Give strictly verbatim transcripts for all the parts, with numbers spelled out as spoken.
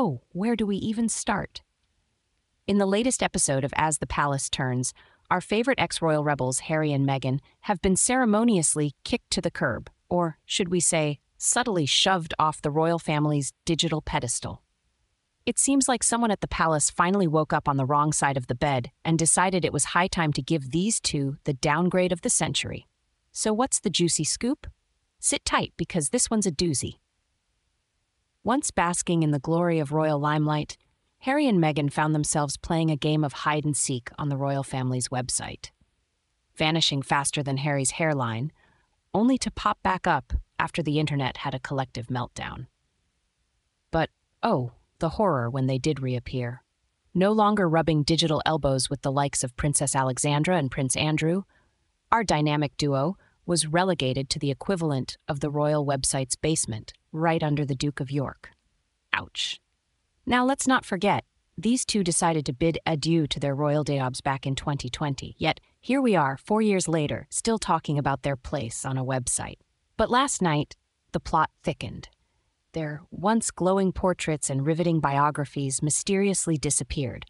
Oh, where do we even start? In the latest episode of As the Palace Turns, our favorite ex-royal rebels, Harry and Meghan, have been ceremoniously kicked to the curb, or should we say, subtly shoved off the royal family's digital pedestal. It seems like someone at the palace finally woke up on the wrong side of the bed and decided it was high time to give these two the downgrade of the century. So what's the juicy scoop? Sit tight, because this one's a doozy. Once basking in the glory of royal limelight, Harry and Meghan found themselves playing a game of hide-and-seek on the royal family's website, vanishing faster than Harry's hairline, only to pop back up after the internet had a collective meltdown. But, oh, the horror when they did reappear. No longer rubbing digital elbows with the likes of Princess Alexandra and Prince Andrew, our dynamic duo was relegated to the equivalent of the royal website's basement, right under the Duke of York. Ouch. Now let's not forget, these two decided to bid adieu to their royal daubs back in twenty twenty, yet here we are, four years later, still talking about their place on a website. But last night, the plot thickened. Their once glowing portraits and riveting biographies mysteriously disappeared,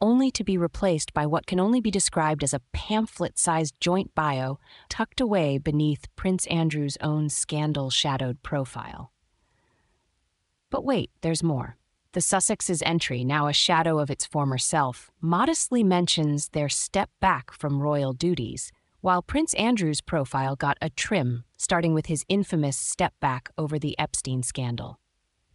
only to be replaced by what can only be described as a pamphlet-sized joint bio tucked away beneath Prince Andrew's own scandal-shadowed profile. But wait, there's more. The Sussex's entry, now a shadow of its former self, modestly mentions their step back from royal duties, while Prince Andrew's profile got a trim, starting with his infamous step back over the Epstein scandal.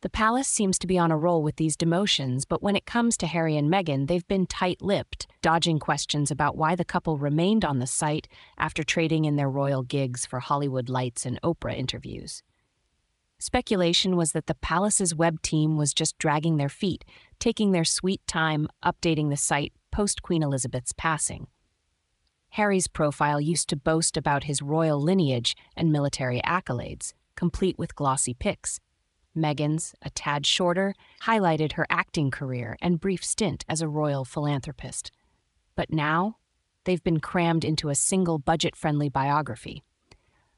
The palace seems to be on a roll with these demotions, but when it comes to Harry and Meghan, they've been tight-lipped, dodging questions about why the couple remained on the site after trading in their royal gigs for Hollywood lights and Oprah interviews. Speculation was that the palace's web team was just dragging their feet, taking their sweet time updating the site post-Queen Elizabeth's passing. Harry's profile used to boast about his royal lineage and military accolades, complete with glossy pics. Meghan's, a tad shorter, highlighted her acting career and brief stint as a royal philanthropist. But now, they've been crammed into a single budget-friendly biography.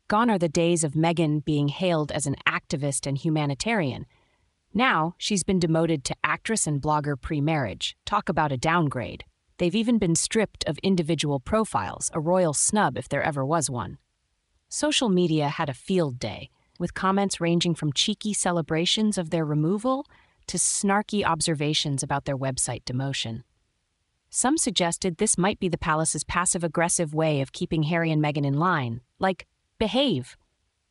Gone are the days of Meghan being hailed as an activist and humanitarian. Now, she's been demoted to actress and blogger pre-marriage. Talk about a downgrade. They've even been stripped of individual profiles, a royal snub if there ever was one. Social media had a field day, with comments ranging from cheeky celebrations of their removal to snarky observations about their website demotion. Some suggested this might be the palace's passive-aggressive way of keeping Harry and Meghan in line, like, behave,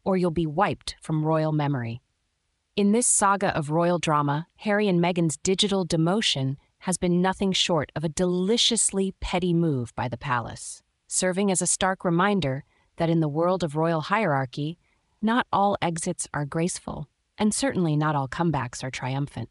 or you'll be wiped from royal memory. In this saga of royal drama, Harry and Meghan's digital demotion has been nothing short of a deliciously petty move by the palace, serving as a stark reminder that in the world of royal hierarchy, not all exits are graceful, and certainly not all comebacks are triumphant.